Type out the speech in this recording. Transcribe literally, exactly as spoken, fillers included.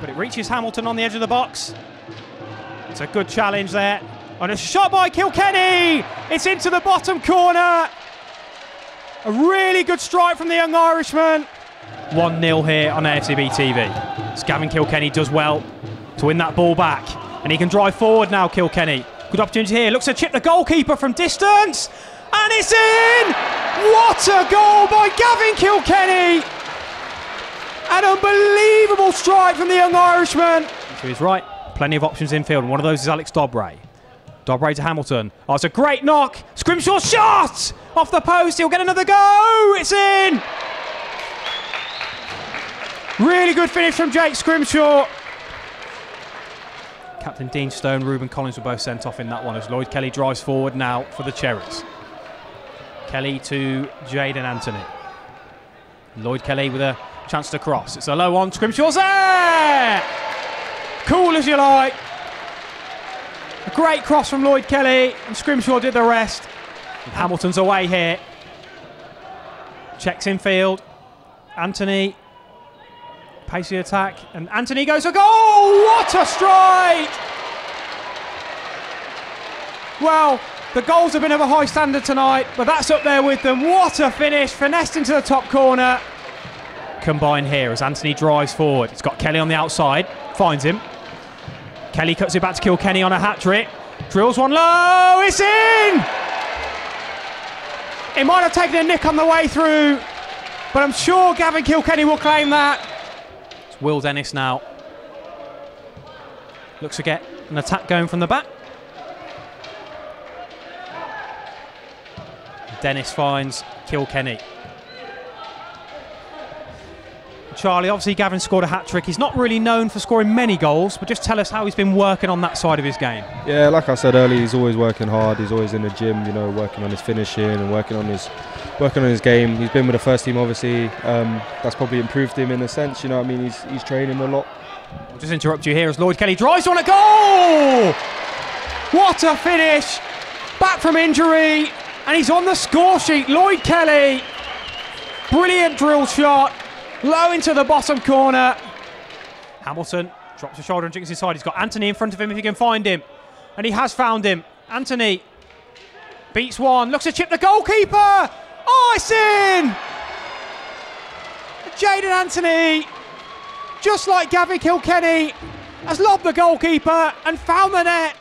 but it reaches Hamilton on the edge of the box. It's a good challenge there. And a shot by Kilkenny! It's into the bottom corner. A really good strike from the young Irishman. one nil here on A F C B T V. Gavin Kilkenny does well to win that ball back. And he can drive forward now, Kilkenny. Good opportunity here. Looks to chip the goalkeeper from distance. And it's in! What a goal by Gavin Kilkenny! An unbelievable strike from the young Irishman. To his right, plenty of options in field. And one of those is Alex Dobre. Dobre to Hamilton. Oh, it's a great knock. Scrimshaw shot! Off the post, he'll get another go! It's in! Really good finish from Jake Scrimshaw. Captain Dean Stone, Ruben Collins were both sent off in that one as Lloyd Kelly drives forward now for the Cherries. Kelly to Jaden Anthony. Lloyd Kelly with a chance to cross. It's a low one. Scrimshaw's there! Cool as you like. A great cross from Lloyd Kelly and Scrimshaw did the rest. And Hamilton's away here. Checks in field. Anthony. Pacey attack, and Anthony goes for goal! What a strike! Well, the goals have been of a high standard tonight, but that's up there with them. What a finish, finessed into the top corner. Combined here as Anthony drives forward. It's got Kelly on the outside, finds him. Kelly cuts it back to Kilkenny on a hat-trick. Drills one low, it's in! It might have taken a nick on the way through, but I'm sure Gavin Kilkenny will claim that. Will Dennis now looks to get an attack going from the back. Dennis finds Kilkenny. Charlie, obviously Gavin scored a hat-trick. He's not really known for scoring many goals, but just tell us how he's been working on that side of his game. Yeah, like I said earlier, he's always working hard. He's always in the gym, you know, working on his finishing and working on his working on his game. He's been with the first team, obviously. Um, that's probably improved him in a sense, you know what I mean? He's, he's training a lot. I'll just interrupt you here as Lloyd Kelly drives on a goal! What a finish! Back from injury, and he's on the score sheet. Lloyd Kelly, brilliant drill shot. Low into the bottom corner. Hamilton drops a shoulder and jigs inside. He's got Anthony in front of him if he can find him. And he has found him. Anthony beats one. Looks to chip the goalkeeper. Oh, it's in! Jaden Anthony, just like Gavin Kilkenny, has lobbed the goalkeeper and found the net.